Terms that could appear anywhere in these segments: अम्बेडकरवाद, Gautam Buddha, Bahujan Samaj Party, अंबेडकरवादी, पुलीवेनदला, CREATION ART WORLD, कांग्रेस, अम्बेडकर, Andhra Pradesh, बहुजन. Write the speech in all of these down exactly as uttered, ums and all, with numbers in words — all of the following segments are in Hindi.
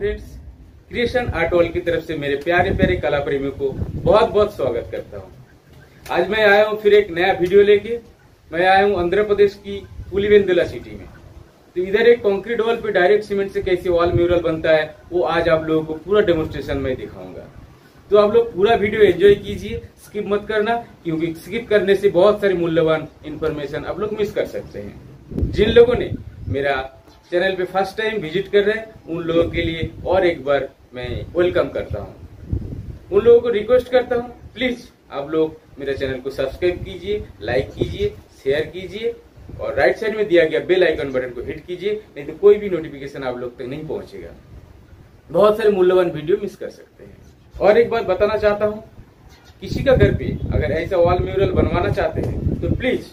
फ्रेंड्स, क्रिएशन आर्ट वर्ल्ड की तरफ से मेरे प्यारे प्यारे कला प्रेमियों को बहुत बहुत स्वागत करता हूँ। आज मैं आया हूँ फिर एक नया वीडियो लेके। मैं आया हूँ आंध्र प्रदेश की पुलीवेनदला सिटी में। तो इधर एक कंक्रीट वॉल पे डायरेक्ट सीमेंट से कैसे वॉल म्यूरल बनता है वो आज आप लोगों को पूरा डेमोन्स्ट्रेशन में दिखाऊंगा। तो आप लोग पूरा वीडियो एंजॉय कीजिए, स्किप मत करना, क्योंकि स्किप करने से बहुत सारी मूल्यवान इन्फॉर्मेशन आप लोग मिस कर सकते हैं। जिन लोगों ने मेरा चैनल पे फर्स्ट टाइम विजिट कर रहे हैं उन लोगों के लिए और एक बार मैं वेलकम करता हूँ। उन लोगों को रिक्वेस्ट करता हूँ, प्लीज आप लोग मेरे चैनल को सब्सक्राइब कीजिए, लाइक कीजिए, शेयर कीजिए और राइट साइड में दिया गया बेल आइकन बटन को हिट कीजिए, नहीं तो कोई भी नोटिफिकेशन आप लोग तक नहीं पहुंचेगा। बहुत सारे मूल्यवान वीडियो मिस कर सकते हैं। और एक बात बताना चाहता हूँ, किसी का घर पे अगर ऐसा वॉल म्यूरल बनवाना चाहते हैं तो प्लीज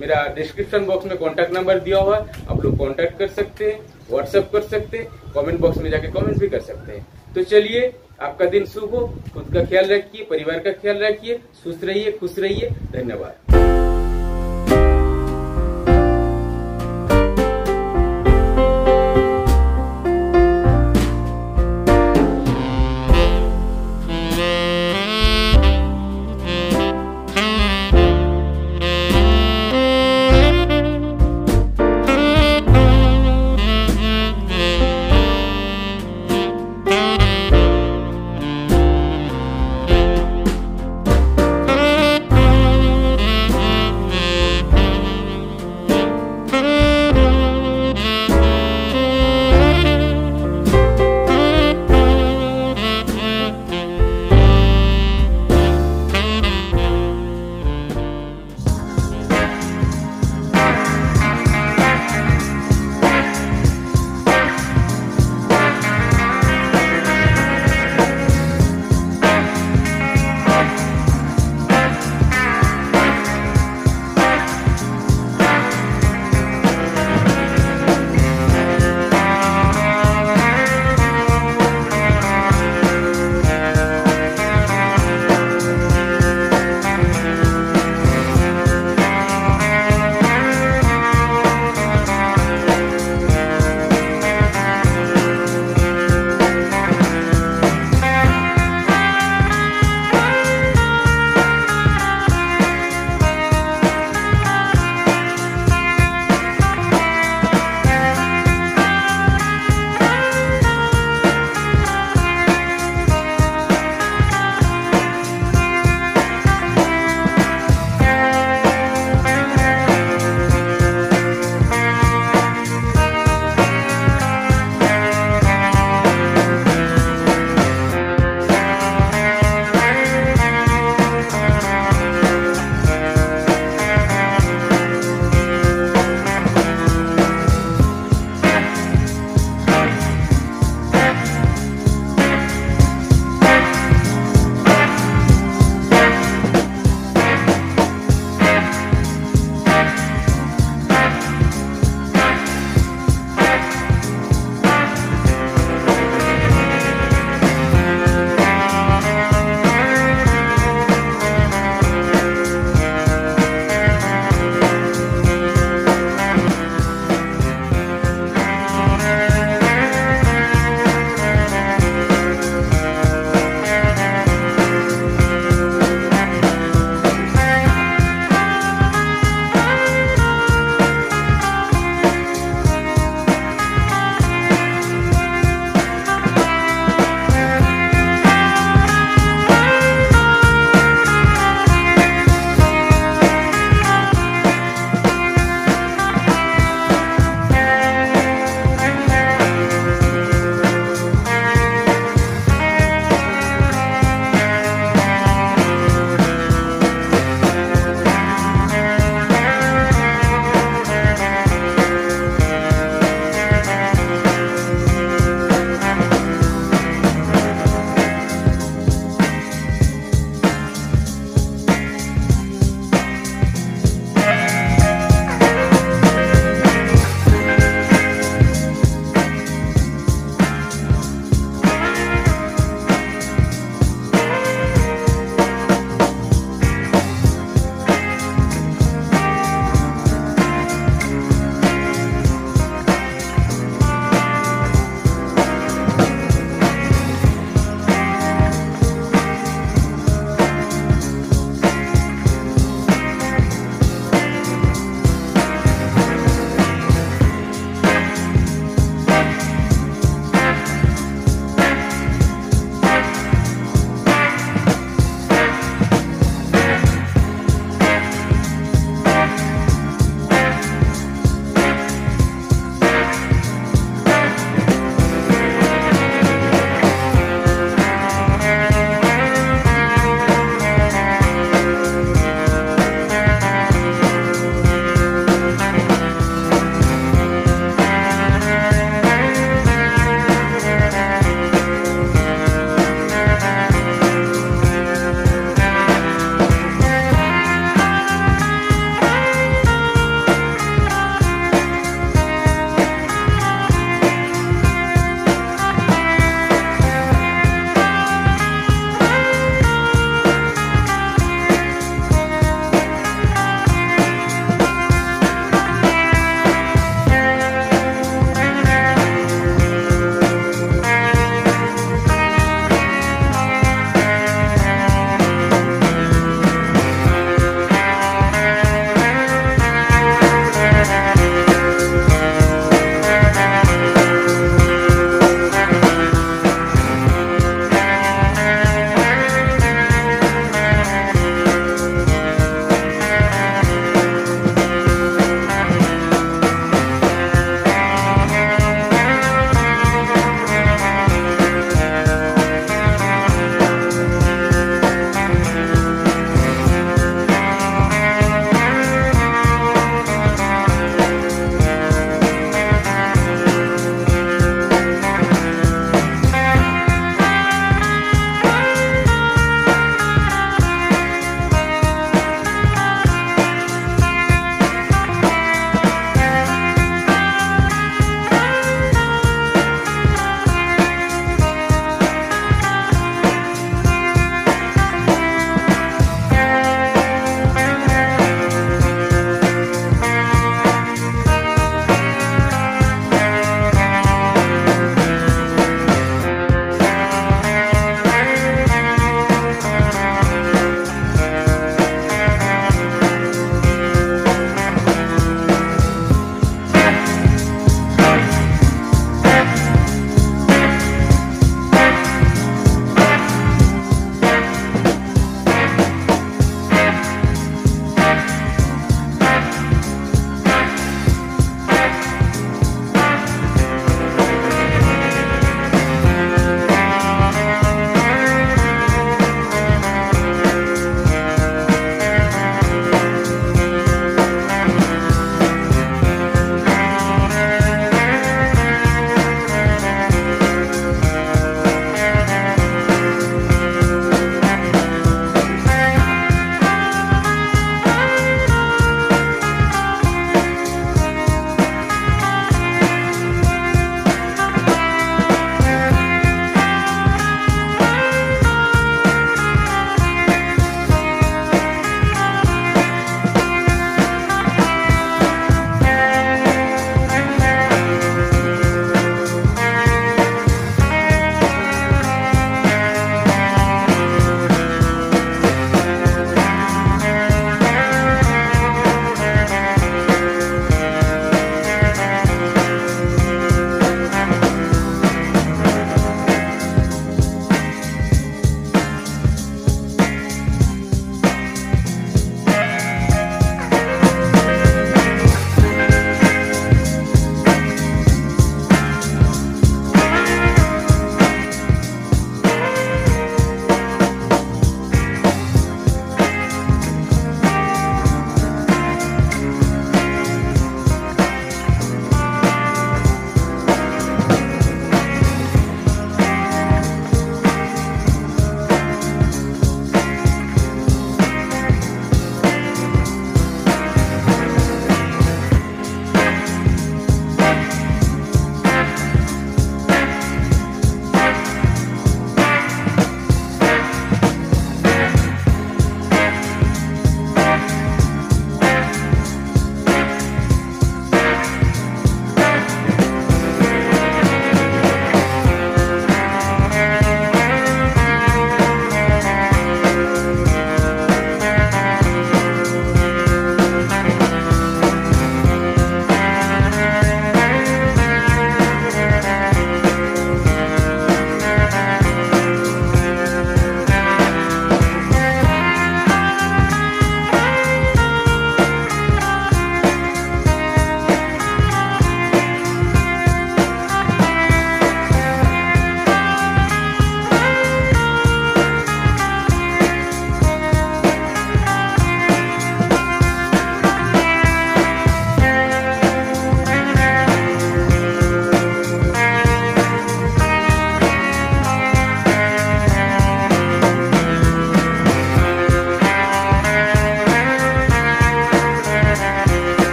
मेरा डिस्क्रिप्शन बॉक्स में कॉन्टैक्ट नंबर दिया हुआ है, आप लोग कॉन्टैक्ट कर सकते हैं, व्हाट्सएप कर सकते हैं, कमेंट बॉक्स में जाके कमेंट भी कर सकते हैं। तो चलिए, आपका दिन शुभ हो, खुद का ख्याल रखिए, परिवार का ख्याल रखिए, स्वस्थ रहिए, खुश रहिए, धन्यवाद।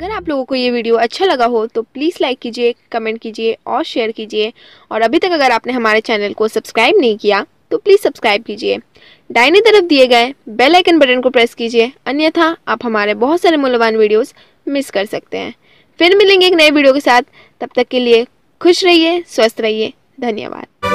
अगर आप लोगों को ये वीडियो अच्छा लगा हो तो प्लीज़ लाइक कीजिए, कमेंट कीजिए और शेयर कीजिए। और अभी तक अगर आपने हमारे चैनल को सब्सक्राइब नहीं किया तो प्लीज़ सब्सक्राइब कीजिए। दाहिने तरफ दिए गए बेल आइकन बटन को प्रेस कीजिए, अन्यथा आप हमारे बहुत सारे मूल्यवान वीडियोस मिस कर सकते हैं। फिर मिलेंगे एक नए वीडियो के साथ, तब तक के लिए खुश रहिए, स्वस्थ रहिए, धन्यवाद।